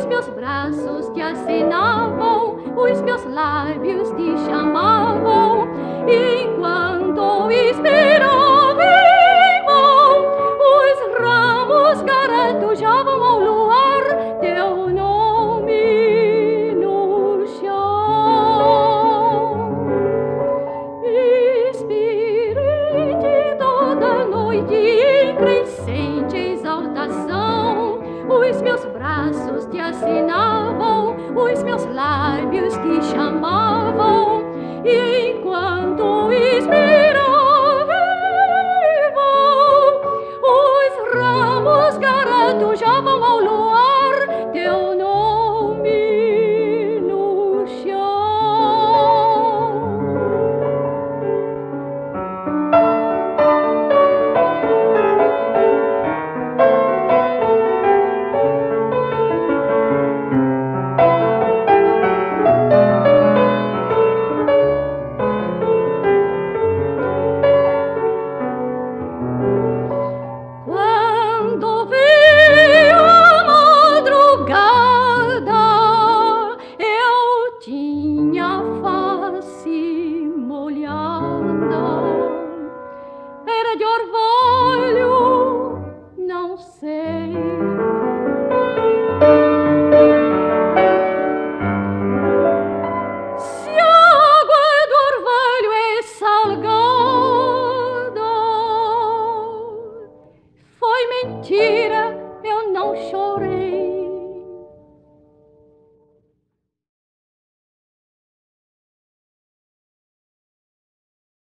Os meus braços te assinavam, os meus lábios te chamavam, enquanto esperava em vão, os ramos garantujavam ao luar teu nome no chão. Espírito toda noite em crescente exaltação, os meus braços te assinavam, os meus lábios te chamavam.